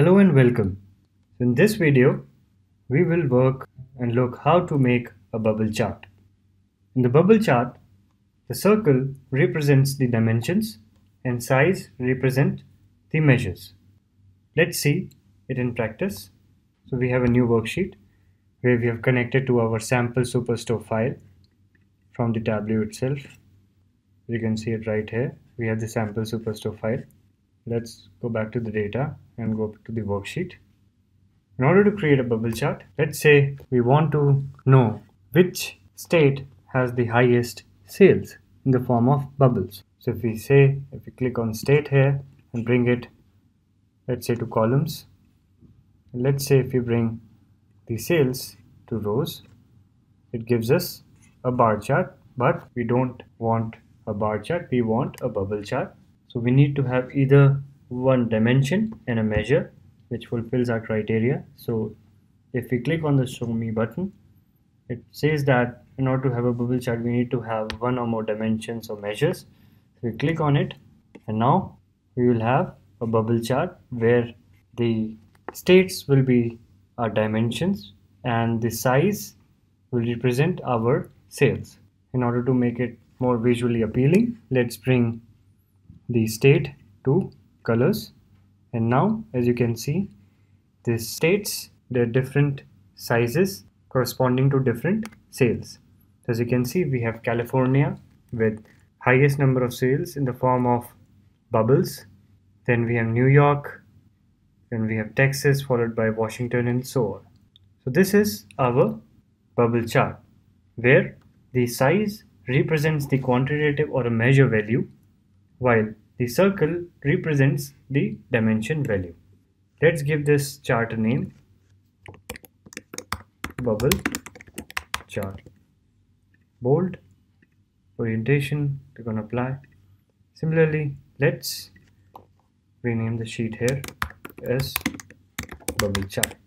Hello and welcome. In this video, we will work and look how to make a bubble chart. In the bubble chart, the circle represents the dimensions and size represent the measures. Let's see it in practice. So we have a new worksheet where we have connected to our sample Superstore file from the Tableau itself. You can see it right here. We have the sample Superstore file. Let's go back to the data and go to the worksheet. In order to create a bubble chart, let's say we want to know which state has the highest sales in the form of bubbles. So if we click on state here and bring it, let's say to columns. And let's say if we bring the sales to rows, it gives us a bar chart, but we don't want a bar chart, we want a bubble chart. So we need to have either one dimension and a measure which fulfills our criteria. So if we click on the show me button, it says that in order to have a bubble chart, we need to have one or more dimensions or measures. So we click on it and now we will have a bubble chart where the states will be our dimensions and the size will represent our sales. In order to make it more visually appealing, let's bring the state to colors, and now as you can see, the states, they're different sizes corresponding to different sales. As you can see, we have California with highest number of sales in the form of bubbles, then we have New York, then we have Texas, followed by Washington and so on. So this is our bubble chart where the size represents the quantitative or a measure value, while the circle represents the dimension value. Let's give this chart a name, bubble chart. Bold, orientation, click on apply. Similarly, let's rename the sheet here as bubble chart.